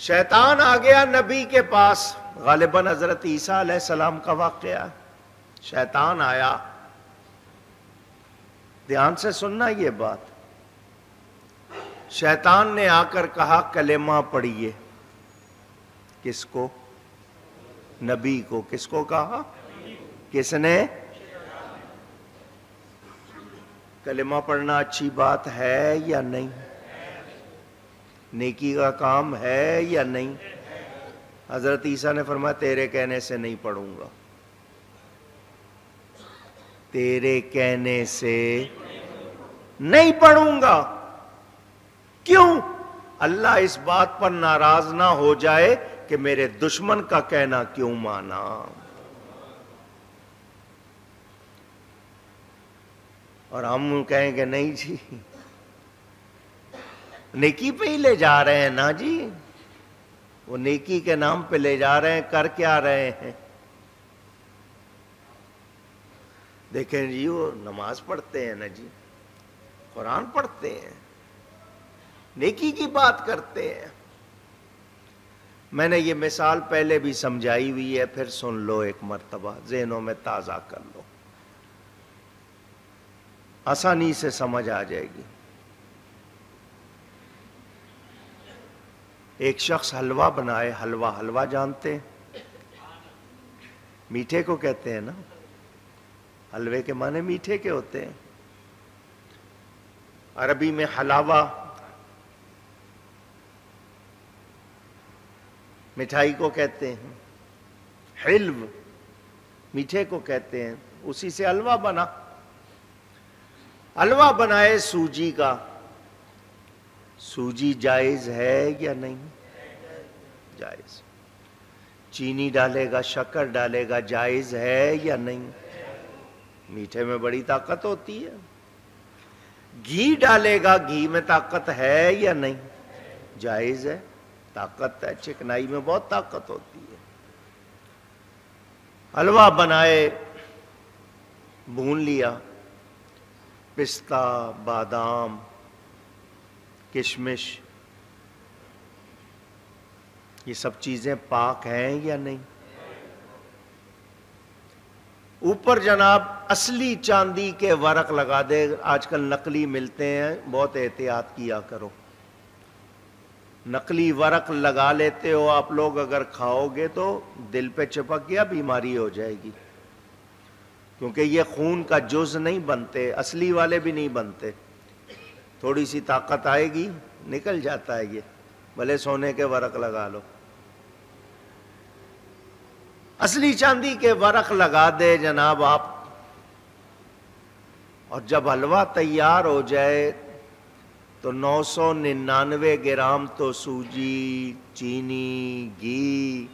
शैतान आ गया नबी के पास, गालिबन हजरत ईसा अलैहिस्सलाम का वाकया। शैतान आया, ध्यान से सुनना ये बात। शैतान ने आकर कहा कलेमा पढ़िए। किसको? नबी को। किसको कहा? किसने? कलेमा पढ़ना अच्छी बात है या नहीं? नेकी का काम है या नहीं? हजरत ईसा ने फरमाया तेरे कहने से नहीं पढ़ूंगा, तेरे कहने से नहीं पढ़ूंगा। क्यों? अल्लाह इस बात पर नाराज ना हो जाए कि मेरे दुश्मन का कहना क्यों माना। और हम कहेंगे नहीं जी, नेकी पे ही ले जा रहे हैं ना जी, वो नेकी के नाम पे ले जा रहे हैं, कर क्या रहे हैं? देखें जी, वो नमाज पढ़ते हैं ना जी, कुरान पढ़ते हैं, नेकी की बात करते हैं। मैंने ये मिसाल पहले भी समझाई हुई है, फिर सुन लो एक मर्तबा, ज़हनों में ताज़ा कर लो, आसानी से समझ आ जाएगी। एक शख्स हलवा बनाए, हलवा हलवा जानते हैं, मीठे को कहते हैं ना, हलवे के माने मीठे के होते हैं। अरबी में हलावा, मिठाई को कहते हैं, हिल्व मीठे को कहते हैं, उसी से हलवा बना। हलवा बनाए सूजी का। सूजी जायज है या नहीं? जायज। चीनी डालेगा, शक्कर डालेगा, जायज है या नहीं? मीठे में बड़ी ताकत होती है। घी डालेगा, घी में ताकत है या नहीं? जायज है, ताकत है, चिकनाई में बहुत ताकत होती है। हलवा बनाए, भून लिया, पिस्ता, बादाम, किशमिश, ये सब चीजें पाक हैं या नहीं? ऊपर जनाब असली चांदी के वरक लगा दे, आजकल नकली मिलते हैं, बहुत एहतियात किया करो। नकली वरक लगा लेते हो आप लोग, अगर खाओगे तो दिल पे चिपक गया, बीमारी हो जाएगी, क्योंकि ये खून का जुज़ नहीं बनते, असली वाले भी नहीं बनते। थोड़ी सी ताकत आएगी, निकल जाता है ये, भले सोने के वरक लगा लो। असली चांदी के वरक लगा दे जनाब आप, और जब हलवा तैयार हो जाए तो 999 ग्राम तो सूजी, चीनी, घी,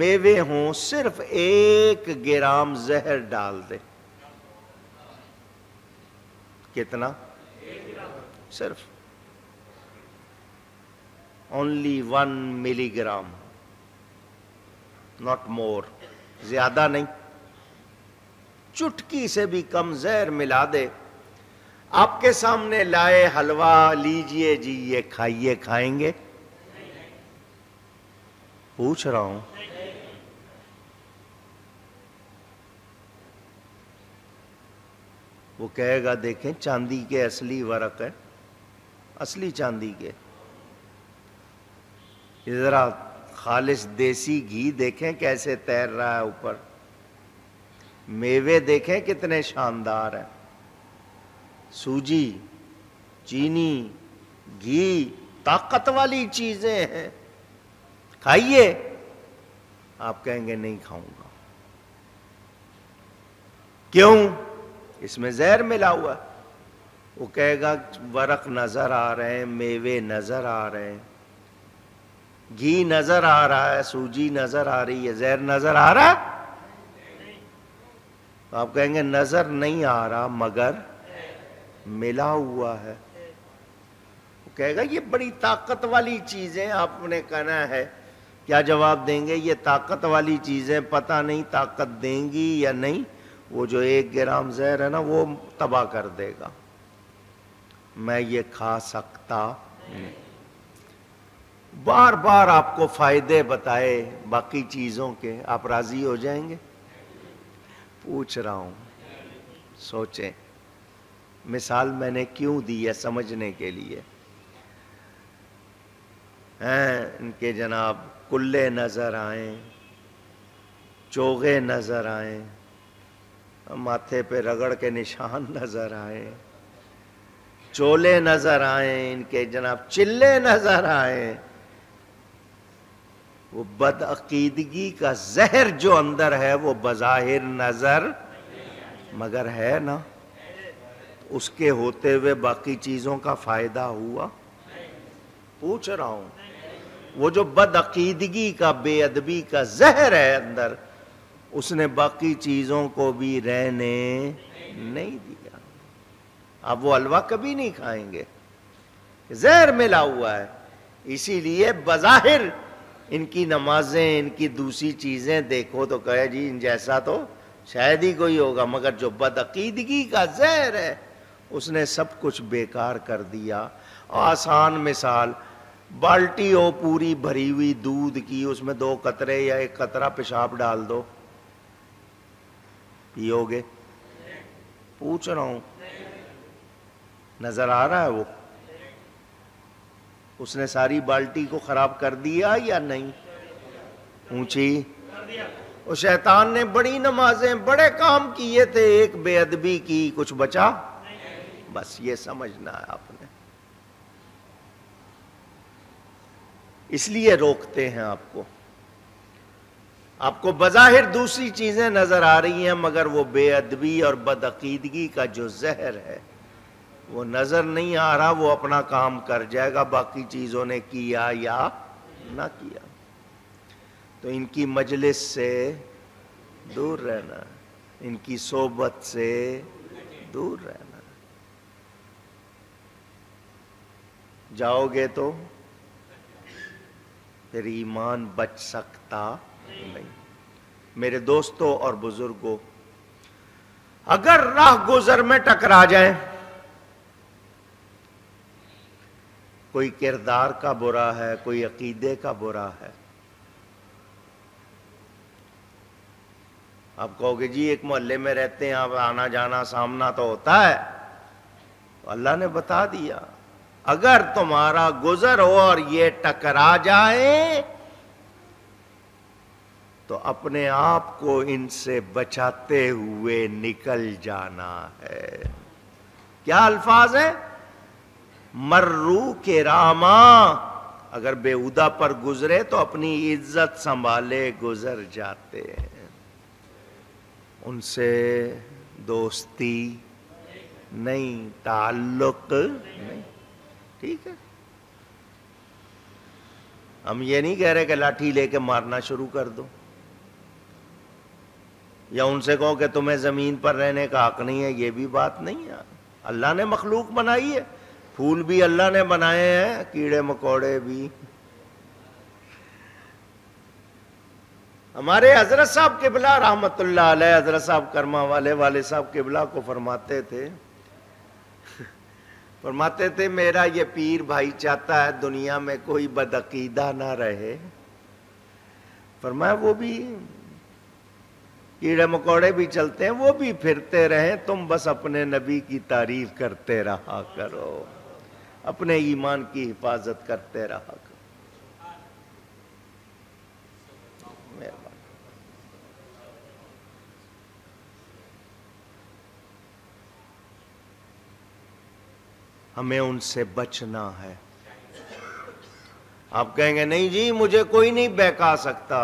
मेवे हों, सिर्फ 1 ग्राम जहर डाल दे। कितना? सिर्फ ओनली 1 मिलीग्राम, नॉट मोर, ज्यादा नहीं, चुटकी से भी कम जहर मिला दे। आपके सामने लाए हलवा, लीजिए जी ये खाइए। खाएंगे? पूछ रहा हूं। वो कहेगा देखें चांदी के असली वरक है, असली चांदी के, जरा खालिश देसी घी देखें कैसे तैर रहा है ऊपर, मेवे देखें कितने शानदार हैं, सूजी, चीनी, घी, ताकत वाली चीजें हैं, खाइए। आप कहेंगे नहीं खाऊंगा। क्यों? इसमें जहर मिला हुआ। वो कहेगा वरक नजर आ रहे हैं, मेवे नजर आ रहे हैं, घी नजर आ रहा है, सूजी नजर आ रही है, जहर नजर आ रहा है? आप कहेंगे नजर नहीं आ रहा मगर मिला हुआ है। वो कहेगा ये बड़ी ताकत वाली चीजें आपने कहना है। क्या जवाब देंगे? ये ताकत वाली चीजें पता नहीं ताकत देंगी या नहीं, वो जो 1 ग्राम जहर है ना वो तबाह कर देगा, मैं ये खा सकता नहीं। बार बार आपको फायदे बताए बाकी चीजों के, आप राजी हो जाएंगे? पूछ रहा हूं, सोचें। मिसाल मैंने क्यों दी है, समझने के लिए। हैं इनके जनाब कुल्ले नजर आए, चोगे नजर आए, माथे पे रगड़ के निशान नजर आए, चोले नजर आए इनके जनाब, चिल्ले नजर आए। वो बदअकीदगी का जहर जो अंदर है वो बज़ाहिर नजर मगर है ना, तो उसके होते हुए बाकी चीजों का फायदा हुआ? पूछ रहा हूं। वो जो बदअकीदगी का, बेअदबी का जहर है अंदर, उसने बाकी चीजों को भी रहने नहीं दिया। अब वो हलवा कभी नहीं खाएंगे, जहर मिला हुआ है। इसीलिए बज़ाहिर इनकी नमाजें, इनकी दूसरी चीजें देखो तो कहे जी इन जैसा तो शायद ही कोई होगा, मगर जो बदअकीदगी का जहर है उसने सब कुछ बेकार कर दिया। आसान मिसाल, बाल्टी हो पूरी भरी हुई दूध की, उसमें 2 कतरे या 1 कतरा पेशाब डाल दो, पियोगे? पूछ रहा हूं, नजर आ रहा है वो? उसने सारी बाल्टी को खराब कर दिया या नहीं? ऊंची और शैतान ने बड़ी नमाजें, बड़े काम किए थे, एक बेअदबी की, कुछ बचा? बस ये समझना है आपने। इसलिए रोकते हैं आपको। आपको बज़ाहिर दूसरी चीजें नजर आ रही हैं मगर वो बेअदबी और बदअकीदगी का जो जहर है वो नजर नहीं आ रहा, वो अपना काम कर जाएगा बाकी चीजों ने किया या ना किया। तो इनकी मजलिस से दूर रहना, इनकी सोबत से दूर रहना। जाओगे तो फिर ईमान बच सकता नहीं। मेरे दोस्तों और बुजुर्गों, अगर राह गुजर में टकरा जाए, कोई किरदार का बुरा है, कोई अकीदे का बुरा है, आप कहोगे जी एक मोहल्ले में रहते हैं, आप आना जाना सामना तो होता है। तो अल्लाह ने बता दिया, अगर तुम्हारा गुजर हो और ये टकरा जाए तो अपने आप को इनसे बचाते हुए निकल जाना है। क्या अल्फाज है? मर्रू के रामा, अगर बेहुदा पर गुजरे तो अपनी इज्जत संभाले गुजर जाते हैं, उनसे दोस्ती नहीं, ताल्लुक नहीं। ठीक है, हम ये नहीं कह रहे कि लाठी लेके मारना शुरू कर दो या उनसे कहो कि तुम्हें जमीन पर रहने का हक नहीं है, ये भी बात नहीं है। अल्लाह ने मखलूक बनाई है, फूल भी अल्लाह ने बनाए हैं, कीड़े मकोड़े भी। हमारे हजरत साहब किबला रहमतुल्लाह अलैह, हजरत साहब कर्मा वाले वाले साहब किबला को फरमाते थे मेरा ये पीर भाई चाहता है दुनिया में कोई बदअकीदा ना रहे। फरमाया वो भी, कीड़े मकोड़े भी चलते हैं, वो भी फिरते रहें, तुम बस अपने नबी की तारीफ करते रहा करो, अपने ईमान की हिफाजत करते रहा करो। मेहरबानी, हमें उनसे बचना है। आप कहेंगे नहीं जी मुझे कोई नहीं बहका सकता,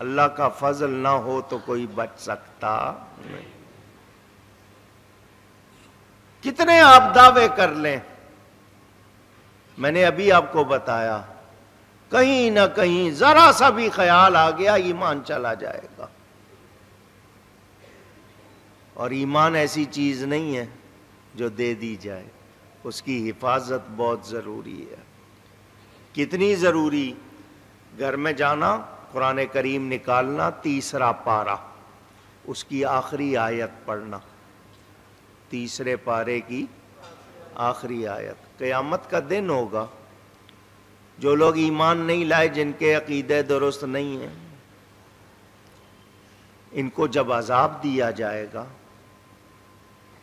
अल्लाह का फजल ना हो तो कोई बच सकता नहीं। कितने आप दावे कर लें, मैंने अभी आपको बताया, कहीं ना कहीं जरा सा भी ख्याल आ गया ईमान चला जाएगा। और ईमान ऐसी चीज नहीं है जो दे दी जाए, उसकी हिफाजत बहुत जरूरी है। कितनी जरूरी? घर में जाना, कुरान करीम निकालना, 3रा पारा, उसकी आखिरी आयत पढ़ना, 3रे पारे की आखिरी आयत। क़यामत का दिन होगा, जो लोग ईमान नहीं लाए, जिनके अकीदे दुरुस्त नहीं हैं, इनको जब अजाब दिया जाएगा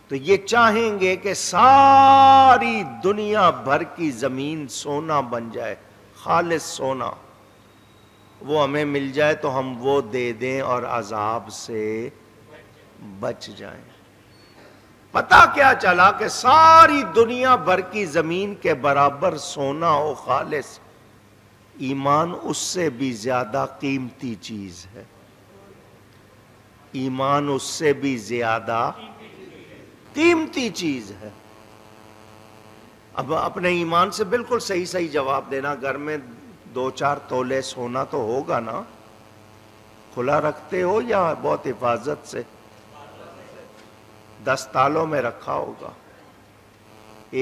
तो ये चाहेंगे कि सारी दुनिया भर की ज़मीन सोना बन जाए, खालिस सोना, वो हमें मिल जाए तो हम वो दे दें और अजाब से बच जाएं। पता क्या चला कि सारी दुनिया भर की ज़मीन के बराबर सोना हो खालिस, ईमान उससे भी ज़्यादा कीमती चीज़ है, ईमान उससे भी ज़्यादा कीमती चीज़ है। अब अपने ईमान से बिल्कुल सही सही जवाब देना। घर में 2-4 तोले सोना तो होगा ना, खुला रखते हो या बहुत हिफाजत से? 10 तालों में रखा होगा,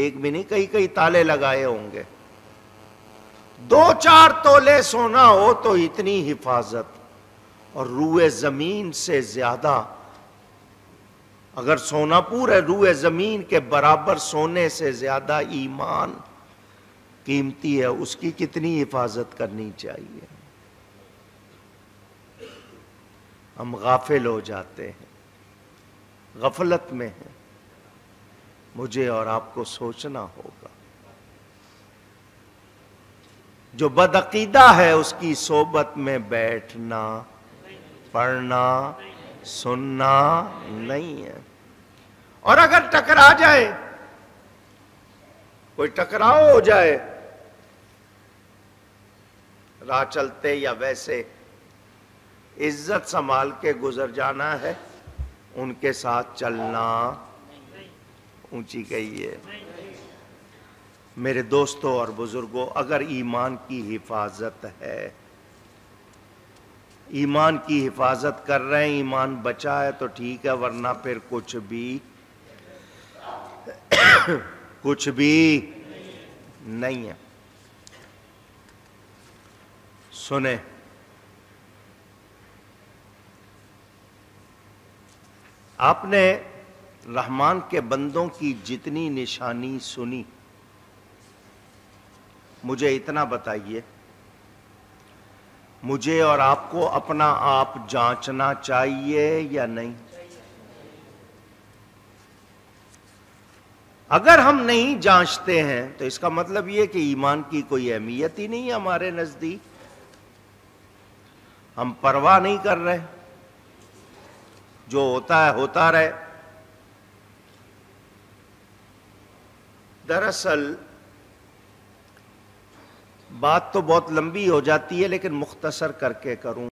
एक भी नहीं, कई कई ताले लगाए होंगे। 2-4 तोले सोना हो तो इतनी हिफाजत, और रूए जमीन से ज्यादा, अगर सोना पूरे रूए जमीन के बराबर सोने से ज्यादा ईमान कीमती है, उसकी कितनी हिफाजत करनी चाहिए। हम गाफिल हो जाते हैं, गफलत में हैं। मुझे और आपको सोचना होगा, जो बदअकीदा है उसकी सोबत में बैठना, पढ़ना, सुनना नहीं है। और अगर टकरा जाए, कोई टकराव हो जाए राह चलते या वैसे, इज्जत संभाल के गुजर जाना है, उनके साथ चलना। ऊंची गई है मेरे दोस्तों और बुजुर्गों, अगर ईमान की हिफाजत है, ईमान की हिफाजत कर रहे हैं, ईमान बचा है तो ठीक है, वरना फिर कुछ भी नहीं है। सुने, आपने रहमान के बंदों की जितनी निशानी सुनी, मुझे इतना बताइए, मुझे और आपको अपना आप जांचना चाहिए या नहीं? अगर हम नहीं जांचते हैं तो इसका मतलब यह कि ईमान की कोई अहमियत ही नहीं है हमारे नजदीक, हम परवाह नहीं कर रहे, जो होता है होता रहे। दरअसल बात तो बहुत लंबी हो जाती है, लेकिन मुख्तसर करके करूं।